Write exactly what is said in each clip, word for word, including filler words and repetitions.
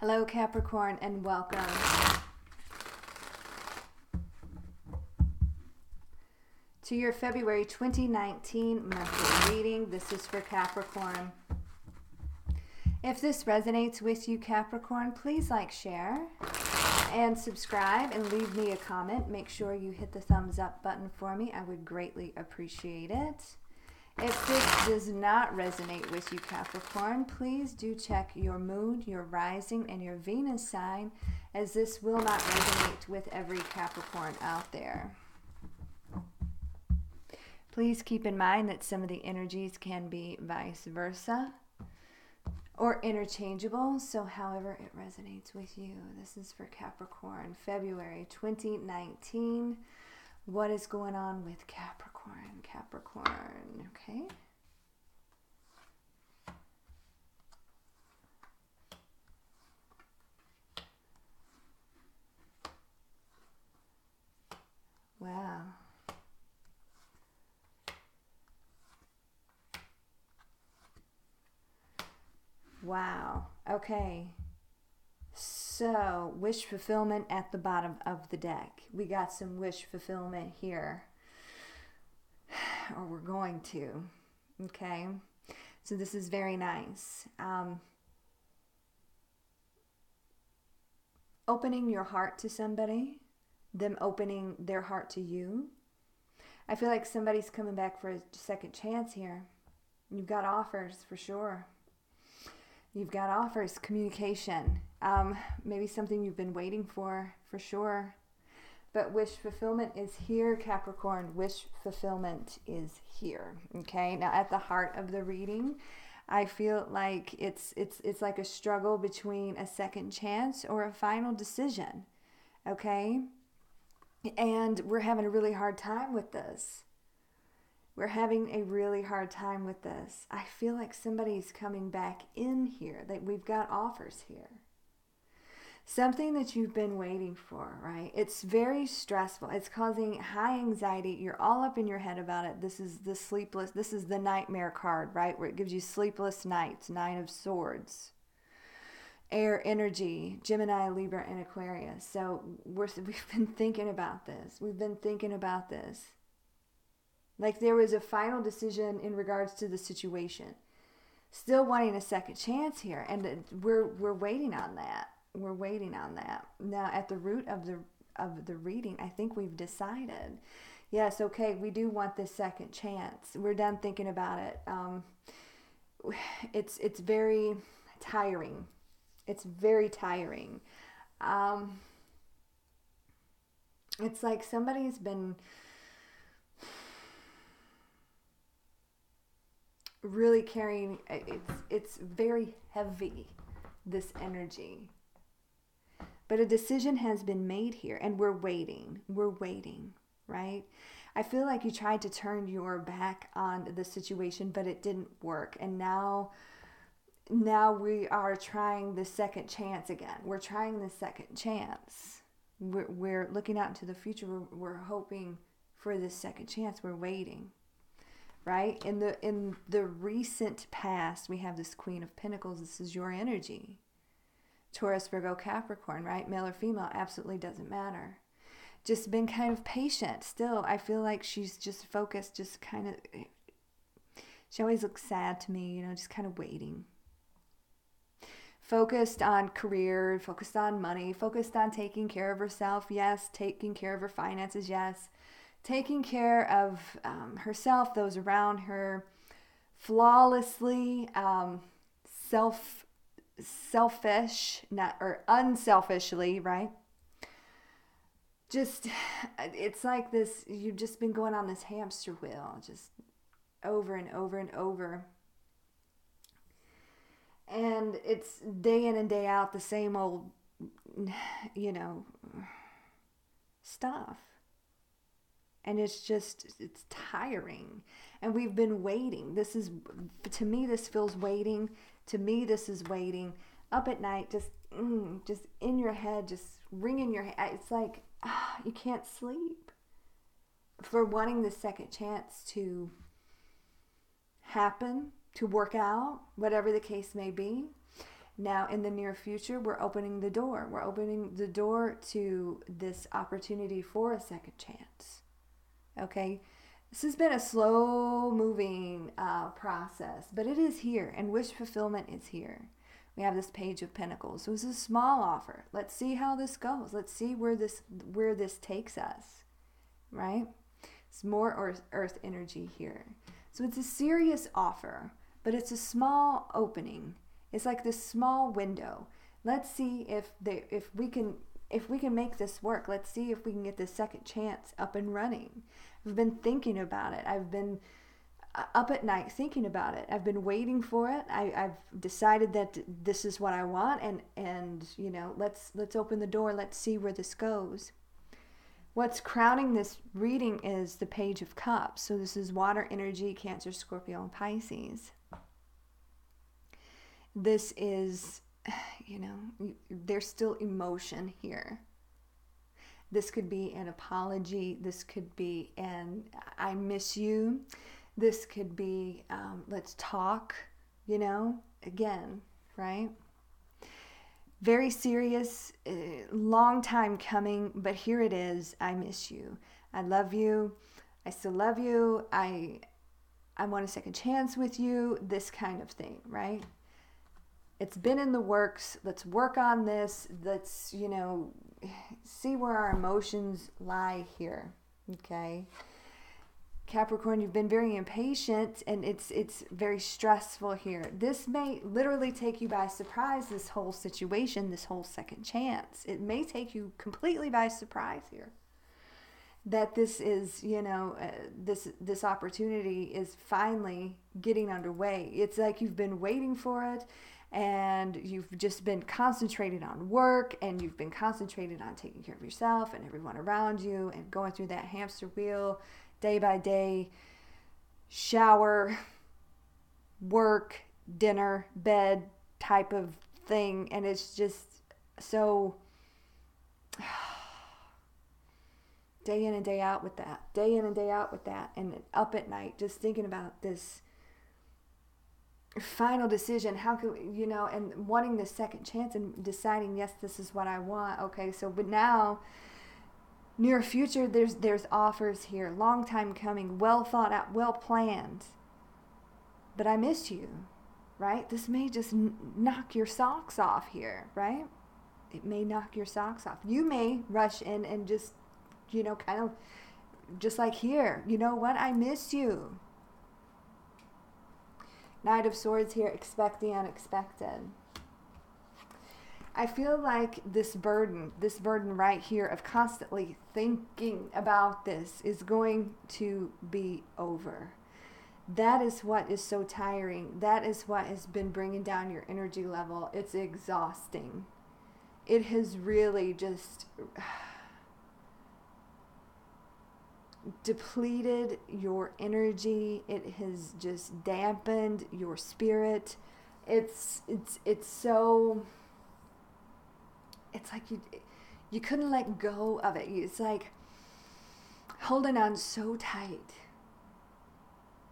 Hello, Capricorn, and welcome. To your February twenty nineteen monthly reading, this is for Capricorn. If this resonates with you, Capricorn, please like, share, and subscribe, and leave me a comment. Make sure you hit the thumbs up button for me. I would greatly appreciate it. If this does not resonate with you, Capricorn, please do check your moon, your rising, and your Venus sign, as this will not resonate with every Capricorn out there. Please keep in mind that some of the energies can be vice versa or interchangeable, so however it resonates with you. This is for Capricorn, February twenty nineteen. What is going on with Capricorn? Capricorn, okay. Wow. Wow. Okay. So, wish fulfillment at the bottom of the deck. We got some wish fulfillment here. Or we're going to. Okay. So, this is very nice. Um, opening your heart to somebody. Them opening their heart to you. I feel like somebody's coming back for a second chance here. You've got offers for sure. You've got offers, communication, um, maybe something you've been waiting for, for sure. But wish fulfillment is here, Capricorn. Wish fulfillment is here, okay? Now, at the heart of the reading, I feel like it's it's it's like a struggle between a second chance or a final decision, okay? And we're having a really hard time with this. We're having a really hard time with this. I feel like somebody's coming back in here, that we've got offers here. Something that you've been waiting for, right? It's very stressful. It's causing high anxiety. You're all up in your head about it. This is the sleepless, this is the nightmare card, right? Where it gives you sleepless nights, Nine of Swords, air energy, Gemini, Libra, and Aquarius. So we're, we've been thinking about this. We've been thinking about this. Like there was a final decision in regards to the situation. Still wanting a second chance here. And we're we're waiting on that. We're waiting on that. Now at the root of the of the reading, I think we've decided. Yes, okay, we do want this second chance. We're done thinking about it. Um, it's it's very tiring. It's very tiring. Um, it's like somebody's been really carrying, it's it's very heavy, this energy. But a decision has been made here, and we're waiting, we're waiting, right? I feel like you tried to turn your back on the situation, but it didn't work, and now, now we are trying the second chance again. We're trying the second chance. We're, we're looking out into the future. We're, we're hoping for this second chance. We're waiting. Right? In the in the recent past, we have this Queen of Pentacles. This is your energy. Taurus, Virgo, Capricorn, right? Male or female, absolutely doesn't matter. Just been kind of patient. Still, I feel like she's just focused, just kind of... She always looks sad to me, you know, just kind of waiting. Focused on career, focused on money, focused on taking care of herself, yes. Taking care of her finances, yes. Taking care of um, herself, those around her, flawlessly, um, self, selfish, not or unselfishly, right? Just, it's like this. You've just been going on this hamster wheel, just over and over and over, and it's day in and day out the same old, you know, stuff. And it's just, it's tiring. And we've been waiting. This is, to me, this feels waiting. To me, this is waiting. Up at night, just, mm, just in your head, just ringing your head. It's like, ah, you can't sleep. For wanting the second chance to happen, to work out, whatever the case may be. Now, in the near future, we're opening the door. We're opening the door to this opportunity for a second chance. Okay? This has been a slow-moving uh, process, but it is here, and wish fulfillment is here. We have this Page of Pentacles. It was a small offer. Let's see how this goes. Let's see where this where this takes us, right? It's more earth, earth energy here. So it's a serious offer, but it's a small opening. It's like this small window. Let's see if they if we can if we can make this work. Let's see if we can get this second chance up and running. I've been thinking about it. I've been up at night thinking about it. I've been waiting for it. I, I've decided that this is what I want, and and you know, let's let's open the door. Let's see where this goes. What's crowning this reading is the Page of Cups. So this is water energy, Cancer, Scorpio, and Pisces. This is, you know, there's still emotion here. This could be an apology. This could be an I miss you. This could be, um, let's talk, you know, again, right? Very serious, uh, long time coming, but here it is. I miss you. I love you. I still love you. I, I want a second chance with you, this kind of thing, right? It's been in the works. Let's work on this. Let's, you know, see where our emotions lie here, okay? Capricorn, you've been very impatient, and it's it's very stressful here. This may literally take you by surprise, this whole situation, this whole second chance. It may take you completely by surprise here. That this is, you know, uh, this this opportunity is finally getting underway. It's like you've been waiting for it, and you've just been concentrated on work, and you've been concentrated on taking care of yourself and everyone around you, and going through that hamster wheel, day by day, shower, work, dinner, bed type of thing. And it's just so day in and day out with that, day in and day out with that. And up at night, just thinking about this final decision. How can, you know, and wanting the second chance and deciding, yes, this is what I want. Okay, so but now, near future, there's there's offers here. Long time coming, well thought out, well planned. But I missed you, right? This may just n- knock your socks off here, right? It may knock your socks off. You may rush in and just, you know, kind of just like here. You know what? I missed you. Knight of Swords here. Expect the unexpected. I feel like this burden, this burden right here of constantly thinking about this is going to be over. That is what is so tiring. That is what has been bringing down your energy level. It's exhausting. It has really just depleted your energy. It has just dampened your spirit. It's, it's, it's so... It's like you you couldn't let go of it. It's like holding on so tight.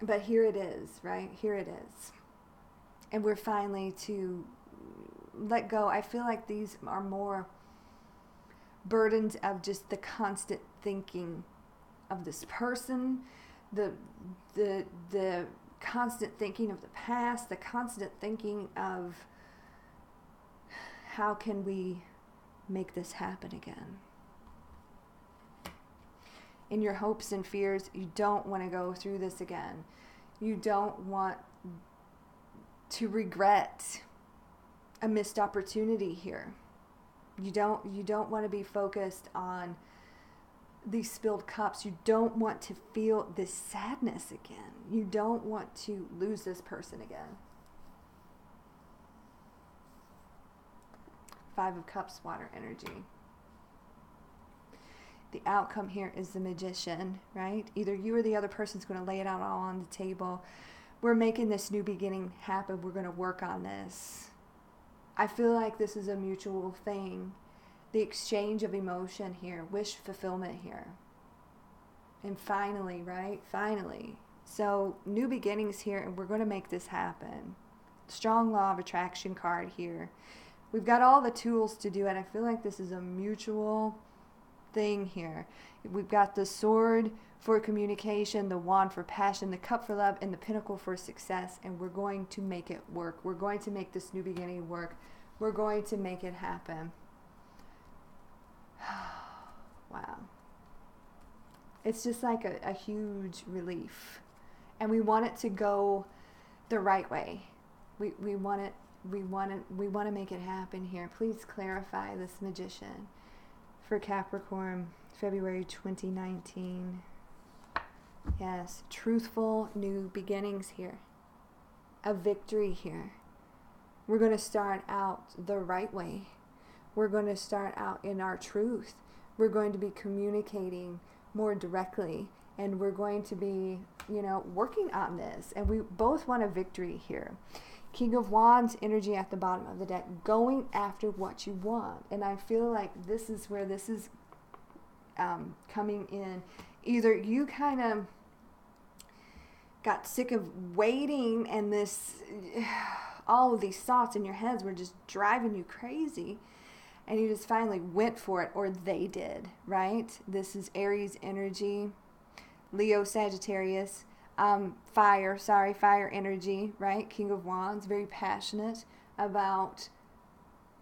But here it is, right? Here it is. And we're finally to let go. I feel like these are more burdens of just the constant thinking of this person, the the the constant thinking of the past, the constant thinking of how can we make this happen again. In your hopes and fears, you don't want to go through this again. You don't want to regret a missed opportunity here. You don't you don't want to be focused on these spilled cups. You don't want to feel this sadness again. You don't want to lose this person again. Five of Cups, water energy. The outcome here is the Magician, right? Either you or the other person's going to lay it out all on the table. We're making this new beginning happen. We're going to work on this. I feel like this is a mutual thing. The exchange of emotion here, wish fulfillment here. And finally, right? Finally. So new beginnings here, and we're going to make this happen. strong law of attraction card here. We've got all the tools to do it. I feel like this is a mutual thing here. We've got the sword for communication, the wand for passion, the cup for love, and the pinnacle for success. And we're going to make it work. We're going to make this new beginning work. We're going to make it happen. Wow. It's just like a, a huge relief. And we want it to go the right way. We, we want it, we want it, we want to make it happen here. Please clarify this, magician, for Capricorn, February twenty nineteen. Yes, truthful new beginnings here. A victory here. We're going to start out the right way. We're going to start out in our truth. We're going to be communicating more directly, and we're going to be, you know, working on this, and we both want a victory here. King of Wands energy at the bottom of the deck, going after what you want. And I feel like this is where this is um, coming in. Either you kind of got sick of waiting, and this, all of these thoughts in your heads were just driving you crazy, and you just finally went for it, or they did, right? This is Aries energy, Leo, Sagittarius, um, fire, sorry, fire energy, right? King of Wands, very passionate about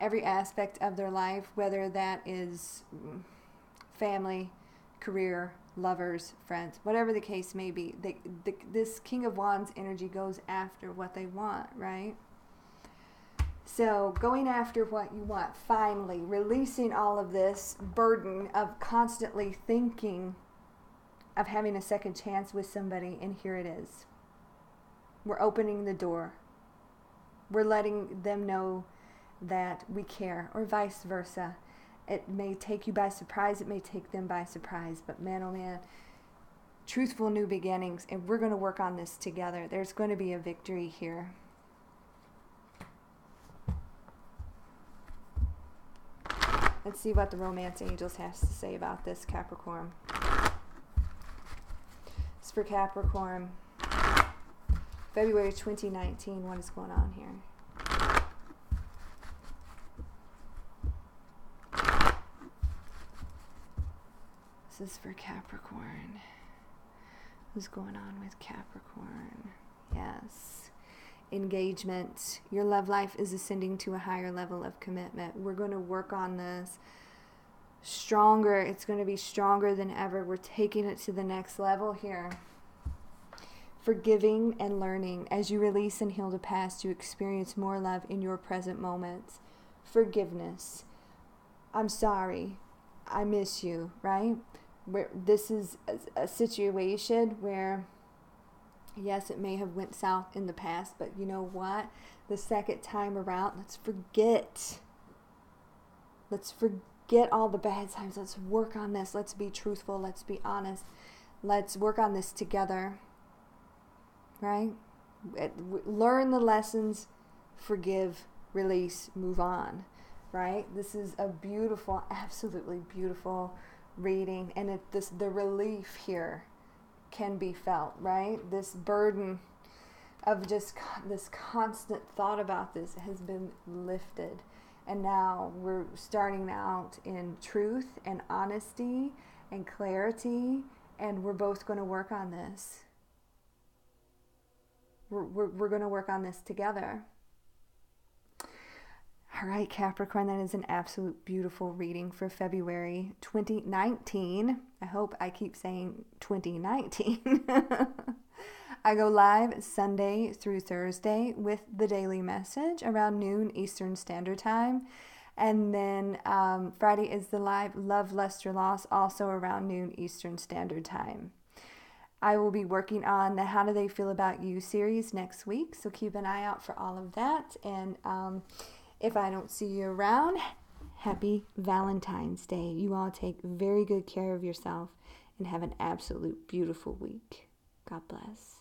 every aspect of their life, whether that is family, career, lovers, friends, whatever the case may be. They, the, this King of Wands energy goes after what they want, right? So going after what you want, finally releasing all of this burden of constantly thinking of having a second chance with somebody, and here it is. We're opening the door. We're letting them know that we care, or vice versa. It may take you by surprise, it may take them by surprise, but man, oh man, truthful new beginnings, and we're going to work on this together. There's going to be a victory here. Let's see what the romance angels has to say about this, Capricorn. For Capricorn, February twenty nineteen, what is going on here? This is for Capricorn. What's going on with Capricorn? Yes. Engagement. Your love life is ascending to a higher level of commitment. We're going to work on this. Stronger. It's going to be stronger than ever. We're taking it to the next level here. Forgiving and learning. As you release and heal the past, you experience more love in your present moments. Forgiveness. I'm sorry. I miss you, right? Where this is a, a situation where, yes, it may have went south in the past, but you know what? The second time around, let's forget. Let's forget. Get all the bad times. Let's work on this. Let's be truthful. Let's be honest. Let's work on this together. Right? Learn the lessons. Forgive. Release. Move on. Right? This is a beautiful, absolutely beautiful reading. And it, this, the relief here can be felt. Right? This burden of just this constant thought about this has been lifted. And now we're starting out in truth and honesty and clarity, and we're both going to work on this. We're, we're, we're going to work on this together. All right, Capricorn, that is an absolute beautiful reading for February twenty nineteen. I hope I keep saying twenty nineteen. I go live Sunday through Thursday with the daily message around noon Eastern Standard Time. And then um, Friday is the live Love, Luster, Loss, also around noon Eastern Standard Time. I will be working on the How Do They Feel About You series next week, so keep an eye out for all of that. And um, if I don't see you around, happy Valentine's Day. You all take very good care of yourself and have an absolute beautiful week. God bless.